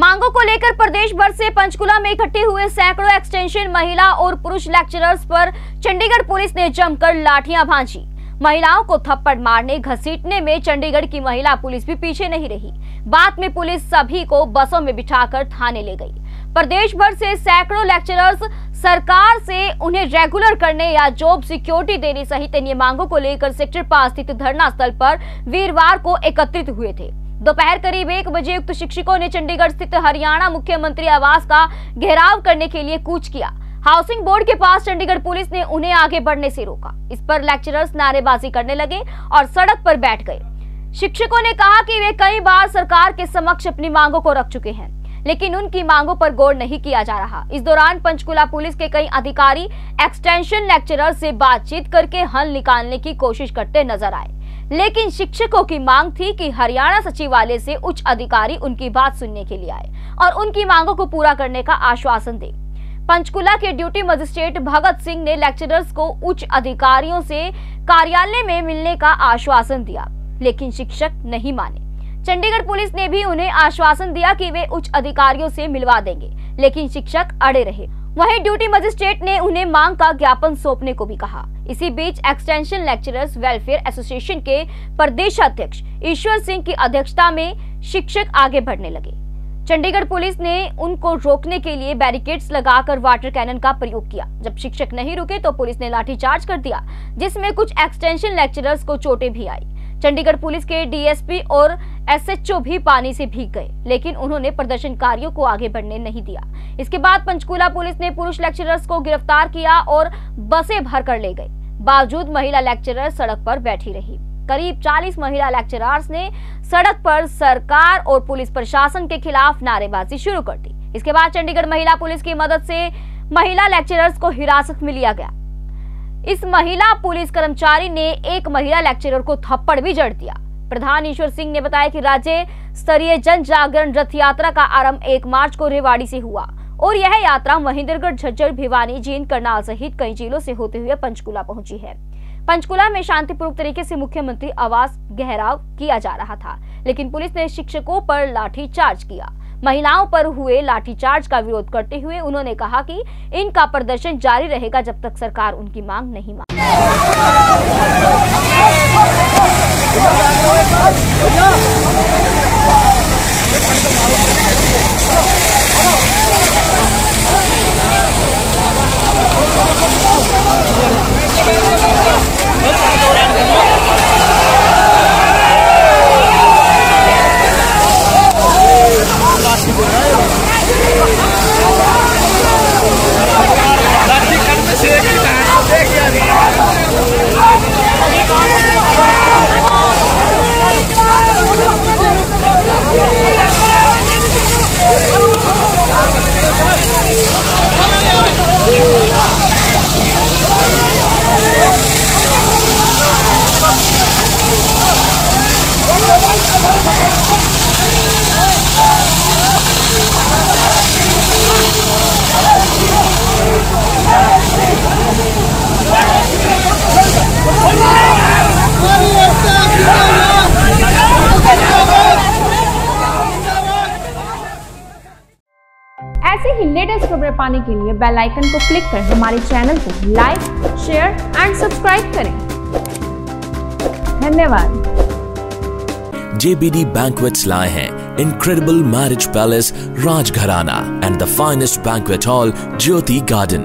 मांगों को लेकर प्रदेश भर से पंचकूला में इकट्ठे हुए सैकड़ों एक्सटेंशन महिला और पुरुष लेक्चरर्स पर चंडीगढ़ पुलिस ने जमकर लाठियां भांजी। महिलाओं को थप्पड़ मारने घसीटने में चंडीगढ़ की महिला पुलिस भी पीछे नहीं रही। बाद में पुलिस सभी को बसों में बिठाकर थाने ले गई। प्रदेश भर से सैकड़ों लेक्चरर्स सरकार से उन्हें रेगुलर करने या जॉब सिक्योरिटी देने सहित अन्य मांगों को लेकर सेक्टर 5 स्थित धरना स्थल पर वीरवार को एकत्रित हुए थे। दोपहर करीब 1 बजे उक्त शिक्षकों ने चंडीगढ़ स्थित हरियाणा मुख्यमंत्री आवास का घेराव करने के लिए कूच किया। हाउसिंग बोर्ड के पास चंडीगढ़ पुलिस ने उन्हें आगे बढ़ने से रोका। इस पर लेक्चरर्स नारेबाजी करने लगे और सड़क पर बैठ गए। शिक्षकों ने कहा कि वे कई बार सरकार के समक्ष अपनी मांगों को रख चुके हैं, लेकिन उनकी मांगों पर गौर नहीं किया जा रहा। इस दौरान पंचकूला पुलिस के कई अधिकारी एक्सटेंशन लेक्चरर्स से बातचीत करके हल निकालने की कोशिश करते नजर आए, लेकिन शिक्षकों की मांग थी कि हरियाणा सचिवालय से उच्च अधिकारी उनकी बात सुनने के लिए आए और उनकी मांगों को पूरा करने का आश्वासन दे। पंचकूला के ड्यूटी मजिस्ट्रेट भगत सिंह ने लेक्चरर्स को उच्च अधिकारियों से कार्यालय में मिलने का आश्वासन दिया, लेकिन शिक्षक नहीं माने। चंडीगढ़ पुलिस ने भी उन्हें आश्वासन दिया कि वे उच्च अधिकारियों से मिलवा देंगे, लेकिन शिक्षक अड़े रहे। वहीं ड्यूटी मजिस्ट्रेट ने उन्हें मांग का ज्ञापन सौंपने को भी कहा। इसी बीच एक्सटेंशन लेक्चरर्स वेलफेयर एसोसिएशन के प्रदेशाध्यक्ष ईश्वर सिंह की अध्यक्षता में शिक्षक आगे बढ़ने लगे। चंडीगढ़ पुलिस ने उनको रोकने के लिए बैरिकेड्स लगाकर वाटर कैनन का प्रयोग किया। जब शिक्षक नहीं रुके तो पुलिस ने लाठीचार्ज कर दिया, जिसमें कुछ एक्सटेंशन लेक्चरर्स को चोटें भी आई। चंडीगढ़ पुलिस के डीएसपी और एसएचओ भी पानी से भीग गए, लेकिन उन्होंने प्रदर्शनकारियों को आगे बढ़ने नहीं दिया। इसके बाद पंचकूला पुलिस ने पुरुष लेक्चरर्स को गिरफ्तार किया और बसें भरकर ले गई। बावजूद महिला लेक्चरर्स सड़क पर बैठी रही। करीब 40 महिला लेक्चरर्स ने सड़क पर सरकार और पुलिस प्रशासन के खिलाफ नारेबाजी शुरू कर दी। इसके बाद चंडीगढ़ महिला पुलिस की मदद से महिला लेक्चरर्स को हिरासत में लिया गया। इस महिला पुलिस कर्मचारी ने एक महिला लेक्चरर को थप्पड़ भी जड़ दिया। प्रधान ईश्वर सिंह ने बताया कि राज्य स्तरीय जन जागरण रथ यात्रा का आरंभ 1 मार्च को रेवाड़ी से हुआ और यह यात्रा महेंद्रगढ़, झज्जर, भिवानी, जींद, करनाल सहित कई जिलों से होते हुए पंचकूला पहुंची है। पंचकूला में शांतिपूर्ण तरीके से मुख्यमंत्री आवास घेराव किया जा रहा था, लेकिन पुलिस ने शिक्षकों पर लाठीचार्ज किया। महिलाओं पर हुए लाठीचार्ज का विरोध करते हुए उन्होंने कहा कि इनका प्रदर्शन जारी रहेगा जब तक सरकार उनकी मांग नहीं ऐसे ही लेटेस्ट खबरें पाने के लिए बेल आइकन को क्लिक कर हमारे चैनल को लाइक, शेयर एंड सब्सक्राइब करें। धन्यवाद। JBD बैंकवेट्स लाए हैं Incredible Marriage Palace, Rajgarhana and The Finest Banquet Hall, Jyoti Garden.